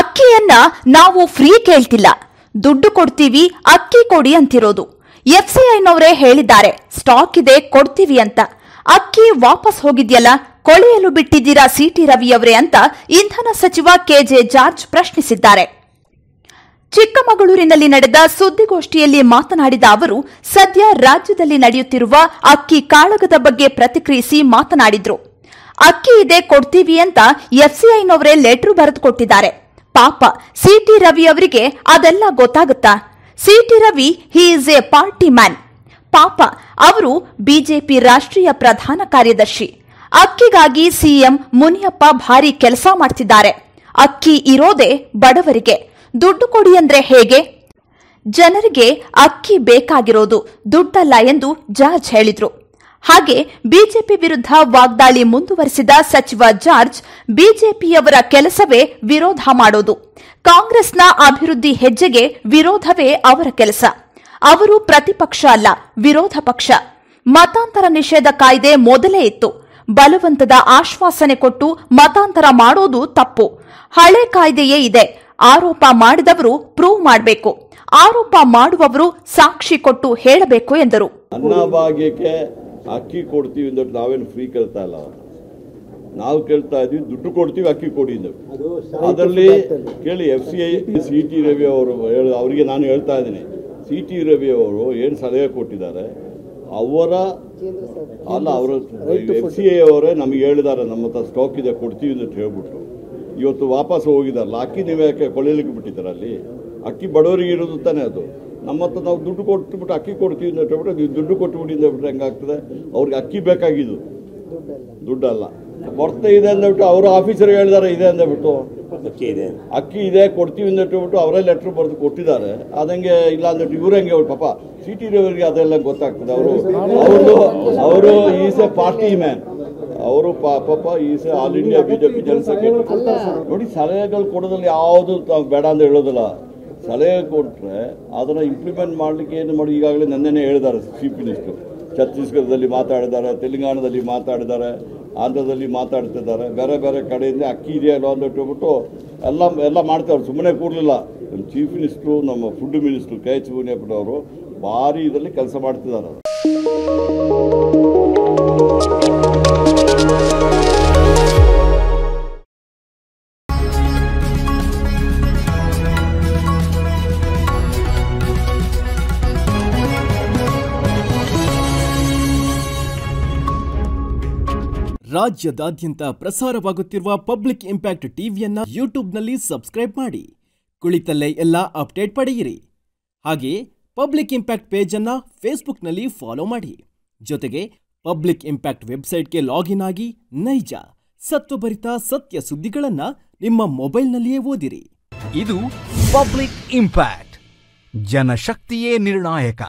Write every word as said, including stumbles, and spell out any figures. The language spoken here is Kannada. ಅಕ್ಕಿಯನ್ನ ನಾವು ಫ್ರೀ ಕೇಳ್ತಿಲ್ಲ, ದುಡ್ಡು ಕೊಡ್ತೀವಿ, ಅಕ್ಕಿ ಕೊಡಿ ಅಂತಿರೋದು. ಎಫ್ಸಿಐನವರೇ ಹೇಳಿದ್ದಾರೆ ಸ್ಟಾಕ್ ಇದೆ ಕೊಡ್ತೀವಿ ಅಂತ. ಅಕ್ಕಿ ವಾಪಸ್ ಹೋಗಿದ್ಯಲ್ಲ, ಕೊಳೆಯಲು ಬಿಟ್ಟಿದ್ದೀರಾ ಸಿಟಿ ರವಿಯವರೇ ಅಂತ ಇಂಧನ ಸಚಿವ ಕೆಜೆ ಜಾರ್ಜ್ ಪ್ರಶ್ನಿಸಿದ್ದಾರೆ. ಚಿಕ್ಕಮಗಳೂರಿನಲ್ಲಿ ನಡೆದ ಸುದ್ದಿಗೋಷ್ಠಿಯಲ್ಲಿ ಮಾತನಾಡಿದ ಅವರು, ಸದ್ಯ ರಾಜ್ಯದಲ್ಲಿ ನಡೆಯುತ್ತಿರುವ ಅಕ್ಕಿ ಕಾಳಗದ ಬಗ್ಗೆ ಪ್ರತಿಕ್ರಿಯಿಸಿ ಮಾತನಾಡಿದ್ರು. ಅಕ್ಕಿ ಇದೆ ಕೊಡ್ತೀವಿ ಅಂತ ಎಫ್ಸಿಐನವರೇ ಲೆಟರ್ ಬರೆದು ಕೊಟ್ಟಿದ್ದಾರೆ. ಪಾಪ ಸಿಟಿ ರವಿ ಅವರಿಗೆ ಅದೆಲ್ಲ ಗೊತ್ತಾಗುತ್ತಾ? City Ravi he is a party man. ಪಾಪ ಅವರು ಬಿಜೆಪಿ ರಾಷ್ಟ್ರೀಯ ಪ್ರಧಾನ ಕಾರ್ಯದರ್ಶಿ. ಅಕ್ಕಿಗಾಗಿ ಸಿಎಂ ಮುನಿಯಪ್ಪ ಭಾರಿ ಕೆಲಸ ಮಾಡ್ತಿದ್ದಾರೆ. ಅಕ್ಕಿ ಇರೋದೇ ಬಡವರಿಗೆ, ದುಡ್ಡು ಕೊಡಿ ಅಂದ್ರೆ ಹೇಗೆ? ಜನರಿಗೆ ಅಕ್ಕಿ ಬೇಕಾಗಿರೋದು ದುಡ್ಡಲ್ಲ ಎಂದು ಜಾರ್ಜ್ ಹೇಳಿದ್ರು. ಹಾಗೆ ಬಿಜೆಪಿ ವಿರುದ್ಧ ವಾಗ್ದಾಳಿ ಮುಂದುವರಿಸಿದ ಸಚಿವ ಜಾರ್ಜ್, ಬಿಜೆಪಿಯವರ ಕೆಲಸವೇ ವಿರೋಧ ಮಾಡೋದು, ಕಾಂಗ್ರೆಸ್ನ ಅಭಿವೃದ್ಧಿ ಹೆಜ್ಜೆಗೆ ವಿರೋಧವೇ ಅವರ ಕೆಲಸ. ಅವರು ಪ್ರತಿಪಕ್ಷ ಅಲ್ಲ, ವಿರೋಧ ಪಕ್ಷ. ಮತಾಂತರ ನಿಷೇಧ ಕಾಯ್ದೆ ಮೊದಲೇ ಇತ್ತು. ಬಲವಂತದ ಆಶ್ವಾಸನೆ ಕೊಟ್ಟು ಮತಾಂತರ ಮಾಡೋದು ತಪ್ಪು. ಹಳೆ ಕಾಯ್ದೆಯೇ ಇದೆ. ಆರೋಪ ಮಾಡಿದವರು ಪ್ರೂವ್ ಮಾಡಬೇಕು, ಆರೋಪ ಮಾಡುವವರು ಸಾಕ್ಷಿ ಕೊಟ್ಟು ಹೇಳಬೇಕು ಎಂದರು. ಅಕ್ಕಿ ಕೊಡ್ತೀವಿ ಅಂದ್ಬಿಟ್ಟು ನಾವೇನು ಫ್ರೀ ಕೇಳ್ತಾ ಇಲ್ಲ. ನಾವು ಕೇಳ್ತಾ ಇದ್ವಿ ದುಡ್ಡು ಕೊಡ್ತೀವಿ, ಅಕ್ಕಿ ಕೊಡಿ ಅಂದ್ಬಿಟ್ಟು. ಅದರಲ್ಲಿ ಕೇಳಿ F C I C T Ravi ಅವರು ಹೇಳಿ, ಅವರಿಗೆ ನಾನು ಹೇಳ್ತಾ ಇದ್ದೀನಿ, ಸಿ ಟಿ ರವಿ ಅವರು ಏನು ಸಲಹೆ ಕೊಟ್ಟಿದ್ದಾರೆ ಅವರ ಅಲ್ಲ, ಅವರು ಎಫ್ ಸಿ ಐ ಅವರೇ ನಮಗೆ ಹೇಳಿದ್ದಾರೆ ನಮ್ಮ ಹತ್ರ ಸ್ಟಾಕ್ ಇದೆ ಕೊಡ್ತೀವಿ ಅಂದ್ಬಿಟ್ಟು ಹೇಳ್ಬಿಟ್ಟು. ಇವತ್ತು ವಾಪಸ್ ಹೋಗಿದಾರಲ್ಲ, ಅಕ್ಕಿ ನೀವು ಯಾಕೆ ಕೊಳೆಯಲಿಕ್ಕೆ ಬಿಟ್ಟಿದ್ದಾರೆ? ಅಲ್ಲಿ ಅಕ್ಕಿ ಬಡವರಿಗೆ ಇರೋದು ತಾನೇ ಅದು. ನಮ್ಮ ಹತ್ರ ನಾವು ದುಡ್ಡು ಕೊಟ್ಬಿಟ್ಟು ಅಕ್ಕಿ ಕೊಡ್ತೀವಿ ಅಂತ ಹೇಳ್ಬಿಟ್ಟು ನೀವು ದುಡ್ಡು ಕೊಟ್ಬಿಡಿ ಅಂದ್ಬಿಟ್ರೆ ಹೆಂಗಾಗ್ತದೆ? ಅವ್ರಿಗೆ ಅಕ್ಕಿ ಬೇಕಾಗಿದ್ದು ದುಡ್ಡಲ್ಲ. ಕೊರತೆ ಇದೆ ಅಂದ್ಬಿಟ್ಟು ಅವರು ಆಫೀಸರ್ಗೆ ಹೇಳಿದಾರೆ, ಇದೆ ಅಂದ್ಬಿಟ್ಟು ಅಕ್ಕಿ ಇದೆ ಕೊಡ್ತೀವಿ ಅಂದ್ಬಿಟ್ಟು ಅವರೇ ಲೆಟ್ರ್ ಬರೆದು ಕೊಟ್ಟಿದ್ದಾರೆ. ಅದಂಗೆ ಇಲ್ಲ ಅಂದ್ಬಿಟ್ಟು ಇವ್ರು ಹೆಂಗೆ ಅವ್ರು ಪಾಪ ಸಿ ಟಿ ರವಿಯವರಿಗೆ ಅದೆಲ್ಲ ಗೊತ್ತಾಗ್ತದೆ. ಅವರು ಅವರು ಅವರು ಈಸ್ ಎ ಪಾರ್ಟಿ ಮ್ಯಾನ್. ಅವರು ಪಾಪ is a all India BJP general secretary. ನೋಡಿ, ಸಲಹೆಗಳು ಕೊಡೋದ್ರಲ್ಲಿ ಯಾವುದು ಬೇಡ ಅಂತ ಹೇಳೋದಿಲ್ಲ. ಸಲಹೆ ಕೊಟ್ಟರೆ ಅದನ್ನು ಇಂಪ್ಲಿಮೆಂಟ್ ಮಾಡಲಿಕ್ಕೆ ಏನು ಮಾಡಿ? ಈಗಾಗಲೇ ನನ್ನೇ ಹೇಳಿದ್ದಾರೆ ಚೀಫ್ ಮಿನಿಸ್ಟ್ರು. ಛತ್ತೀಸ್ಗಢದಲ್ಲಿ ಮಾತಾಡಿದ್ದಾರೆ, ತೆಲಂಗಾಣದಲ್ಲಿ ಮಾತಾಡಿದ್ದಾರೆ, ಆಂಧ್ರದಲ್ಲಿ ಮಾತಾಡ್ತಿದ್ದಾರೆ, ಬೇರೆ ಬೇರೆ ಕಡೆಯಿಂದ ಅಕ್ಕಿ ಇದೆಯಲ್ಲ ಅಂದ್ಬಿಟ್ಟು ಎಲ್ಲ ಎಲ್ಲ ಮಾಡ್ತಾರೆ. ಸುಮ್ಮನೆ ಕೂಡಲಿಲ್ಲ. ನಮ್ಮ ಚೀಫ್ ಮಿನಿಸ್ಟ್ರು, ನಮ್ಮ ಫುಡ್ ಮಿನಿಸ್ಟ್ರು ಕೆ ಎಚ್ ಮುನಿಯಪ್ಪನವರು ಭಾರಿ ಇದರಲ್ಲಿ ಕೆಲಸ ಮಾಡ್ತಿದ್ದಾರೆ. ರಾಜ್ಯದಾದ್ಯಂತ ಪ್ರಸಾರವಾಗುತ್ತಿರುವ ಪಬ್ಲಿಕ್ ಇಂಪ್ಯಾಕ್ಟ್ ಟಿವಿಯನ್ನ ಯೂಟ್ಯೂಬ್ನಲ್ಲಿ ಸಬ್ಸ್ಕ್ರೈಬ್ ಮಾಡಿ, ಕುಳಿತಲ್ಲೇ ಎಲ್ಲ ಅಪ್ಡೇಟ್ ಪಡೆಯಿರಿ. ಹಾಗೆ ಪಬ್ಲಿಕ್ ಇಂಪ್ಯಾಕ್ಟ್ ಪೇಜನ್ನು ಫೇಸ್ಬುಕ್ನಲ್ಲಿ ಫಾಲೋ ಮಾಡಿ. ಜೊತೆಗೆ ಪಬ್ಲಿಕ್ ಇಂಪ್ಯಾಕ್ಟ್ ವೆಬ್ಸೈಟ್ಗೆ ಲಾಗಿನ್ ಆಗಿ ನೈಜ ಸತ್ವಭರಿತ ಸತ್ಯ ಸುದ್ದಿಗಳನ್ನು ನಿಮ್ಮ ಮೊಬೈಲ್ನಲ್ಲಿಯೇ ಓದಿರಿ. ಇದು ಪಬ್ಲಿಕ್ ಇಂಪ್ಯಾಕ್ಟ್, ಜನಶಕ್ತಿಯೇ ನಿರ್ಣಾಯಕ.